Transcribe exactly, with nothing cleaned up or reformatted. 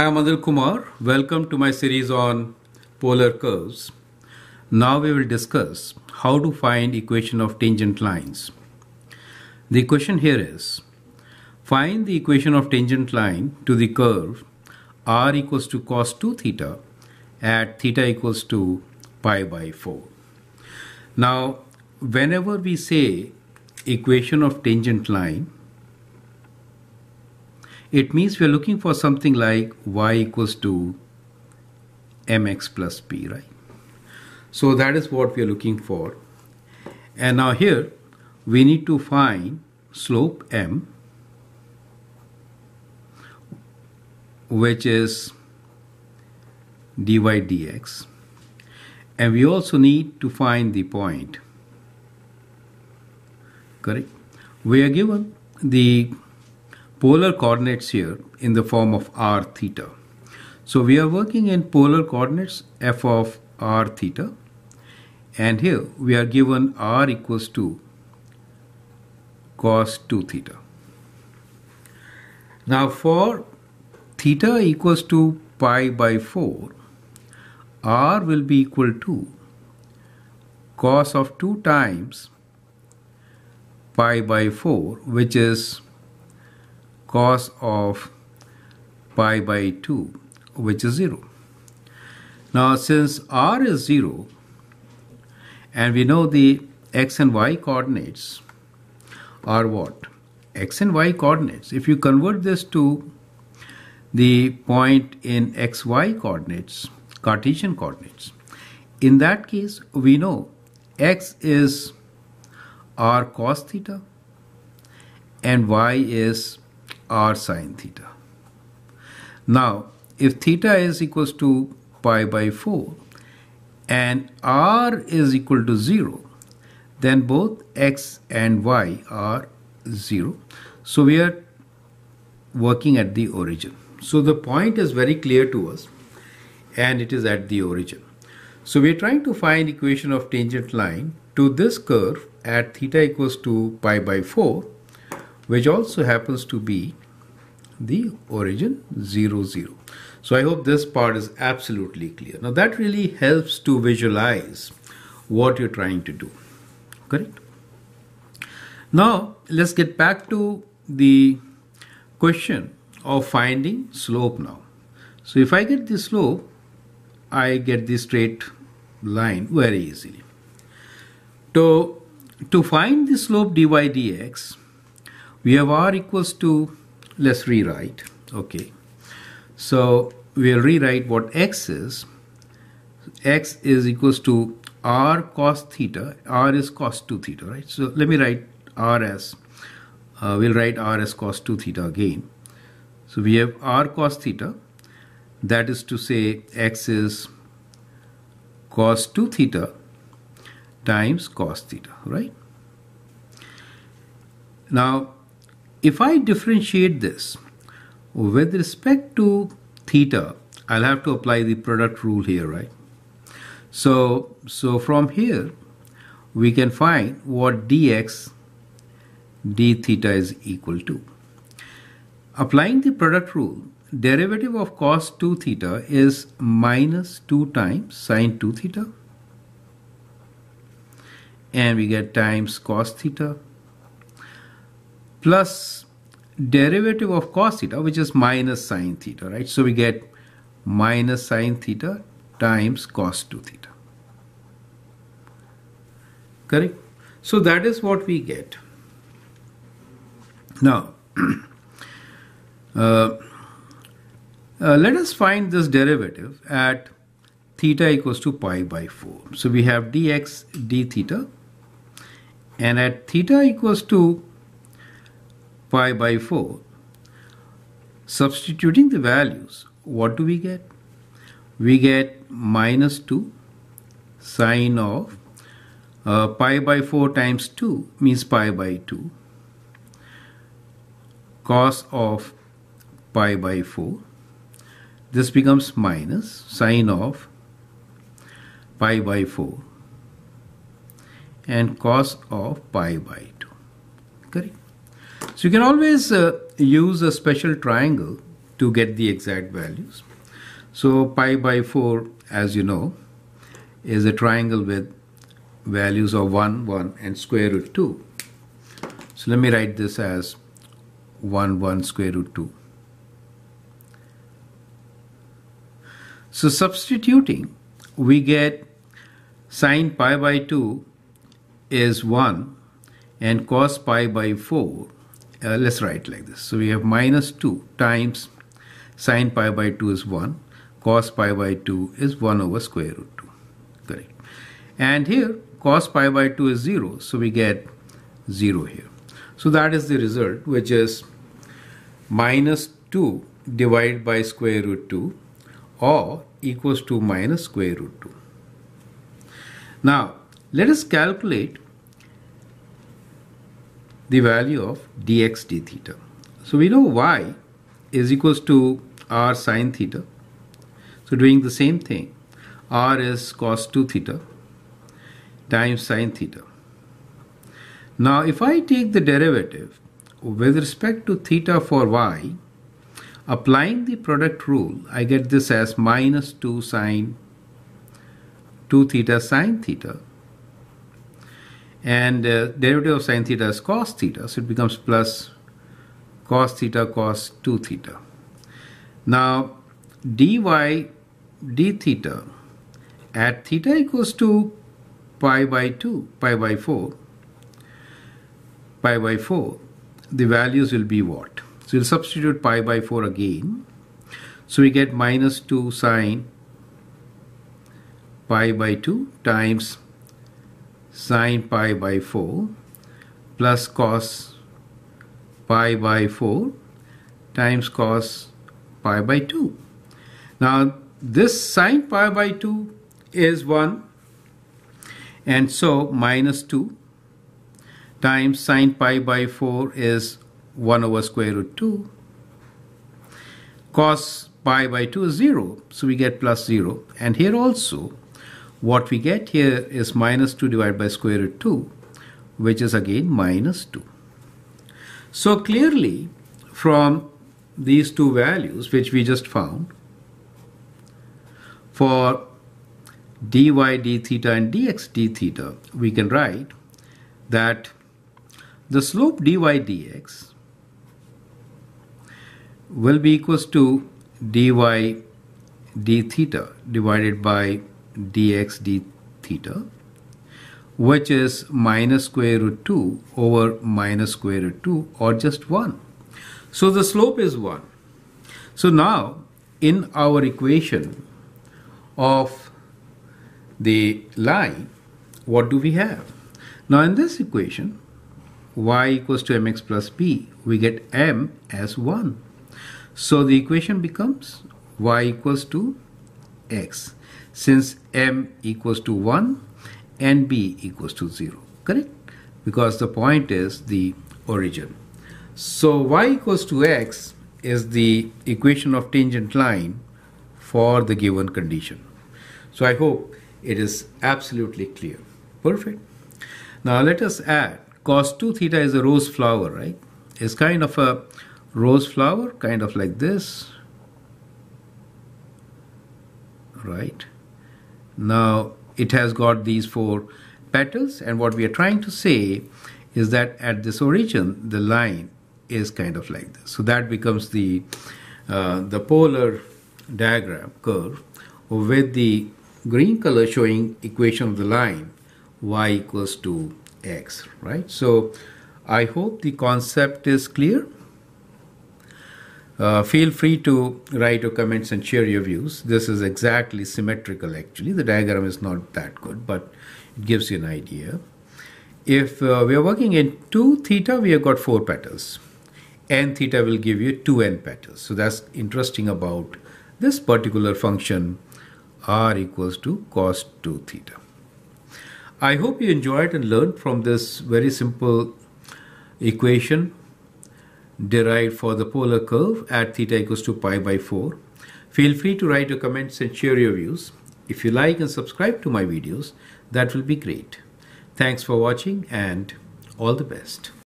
Hi, I'm Anil Kumar. Welcome to my series on polar curves. Now we will discuss how to find equation of tangent lines. The question here is, find the equation of tangent line to the curve r equals to cos two theta at theta equals to pi by four. Now, whenever we say equation of tangent line, it means we are looking for something like y equals to mx plus p, right? So that is what we are looking for. And now here we need to find slope m, which is dy dx. And we also need to find the point, correct? We are given the polar coordinates here in the form of r theta. So we are working in polar coordinates f of r theta, and here we are given r equals to cos two theta. Now for theta equals to pi by four, r will be equal to cos of two times pi by four, which is cos of pi by two, which is zero. Now, since r is zero and we know the x and y coordinates are what? X and y coordinates. If you convert this to the point in xy coordinates, Cartesian coordinates, in that case, we know x is r cos theta and y is r sine theta. Now, if theta is equals to pi by four and r is equal to zero, then both x and y are zero. So we are working at the origin. So the point is very clear to us and it is at the origin. So we are trying to find equation of tangent line to this curve at theta equals to pi by four, which also happens to be the origin zero, zero. So I hope this part is absolutely clear. Now that really helps to visualize what you're trying to do, correct? Now let's get back to the question of finding slope now. So if I get the slope, I get the straight line very easily. So to find the slope dy dx, we have r equals to, let's rewrite, okay. So we'll rewrite what x is. X is equals to r cos theta, r is cos two theta, right? So let me write r as, uh, we'll write r as cos two theta again. So we have r cos theta, that is to say x is cos two theta times cos theta, right? Now, if I differentiate this with respect to theta, I'll have to apply the product rule here, right? So, so from here, we can find what dx d theta is equal to. Applying the product rule, derivative of cos two theta is minus two times sine two theta, and we get times cos theta, plus derivative of cos theta, which is minus sine theta, right? So we get minus sine theta times cos two theta, correct? So that is what we get. Now, uh, uh, let us find this derivative at theta equals to pi by four. So we have dx d theta, and at theta equals to pi by four, substituting the values, what do we get? We get minus two sine of uh, pi by four times two means pi by two, cos of pi by four. This becomes minus sine of pi by four and cos of pi by two, correct? So you can always uh, use a special triangle to get the exact values. So pi by four, as you know, is a triangle with values of one, one and square root two. So let me write this as one, one, square root two. So substituting, we get sine pi by two is one and cos pi by four. Uh, let's write like this. So we have minus two times sine pi by two is one, cos pi by two is one over square root two. Correct. And here cos pi by two is zero, so we get zero here. So that is the result, which is minus two divided by square root two, or equals to minus square root two. Now let us calculate the value of dx d theta. So we know y is equals to r sine theta. So doing the same thing, r is cos two theta times sine theta. Now if I take the derivative with respect to theta for y, applying the product rule, I get this as minus two sine two theta sine theta, and uh, derivative of sine theta is cos theta, so it becomes plus cos theta cos two theta. Now dy d theta at theta equals to pi by two, pi by four, pi by four, the values will be what? So we'll substitute pi by four again. So we get minus two sine pi by two times sine pi by four plus cos pi by four times cos pi by two. Now this sine pi by two is one, and so minus two times sine pi by four is one over square root two. Cos pi by two is zero, so we get plus zero, and here also what we get here is minus two divided by square root two, which is again minus two. So clearly from these two values which we just found for dy d theta and dx d theta, we can write that the slope dy dx will be equals to dy d theta divided by dx d theta, which is minus square root two over minus square root two, or just one. So the slope is one. So now in our equation of the line, what do we have? Now in this equation, y equals to mx plus b, we get m as one. So the equation becomes y equals to x, since m equals to one and b equals to zero, correct? Because the point is the origin. So y equals to x is the equation of tangent line for the given condition. So I hope it is absolutely clear. Perfect. Now let us add cos two theta is a rose flower, right? It's kind of a rose flower, kind of like this, right? Now it has got these four petals, and what we are trying to say is that at this origin the line is kind of like this. So that becomes the uh, the polar diagram curve with the green color showing equation of the line y equals to x, right? So I hope the concept is clear. Uh, feel free to write your comments and share your views. This is exactly symmetrical actually. The diagram is not that good, but it gives you an idea. If uh, we are working in two theta, we have got four petals. N theta will give you two n petals. So that's interesting about this particular function r equals to cos two theta. I hope you enjoyed and learned from this very simple equation derived for the polar curve at theta equals to pi by four. Feel free to write your comments and share your views. If you like and subscribe to my videos, that will be great. Thanks for watching and all the best.